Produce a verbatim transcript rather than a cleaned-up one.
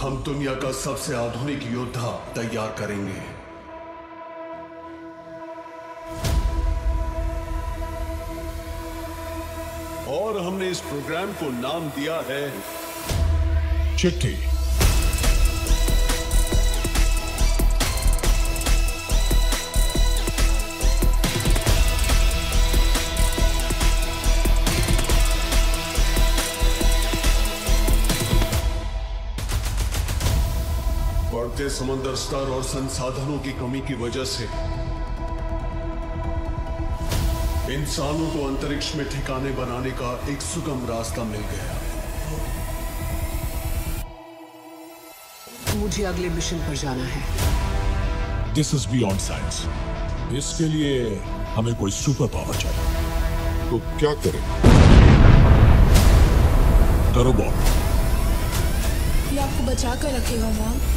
हम दुनिया का सबसे आधुनिक योद्धा तैयार करेंगे। और हमने इस प्रोग्राम को नाम दिया है चिट्ठी। बढ़ते समंदर स्तर और संसाधनों की कमी की वजह से इंसानों को अंतरिक्ष में ठिकाने बनाने का एक सुगम रास्ता मिल गया। मुझे अगले मिशन पर जाना है। This is beyond science. इसके लिए हमें कोई सुपर पावर चाहिए। तो क्या करें? करो बॉल। ये आपको बचा कर रखेगा मां।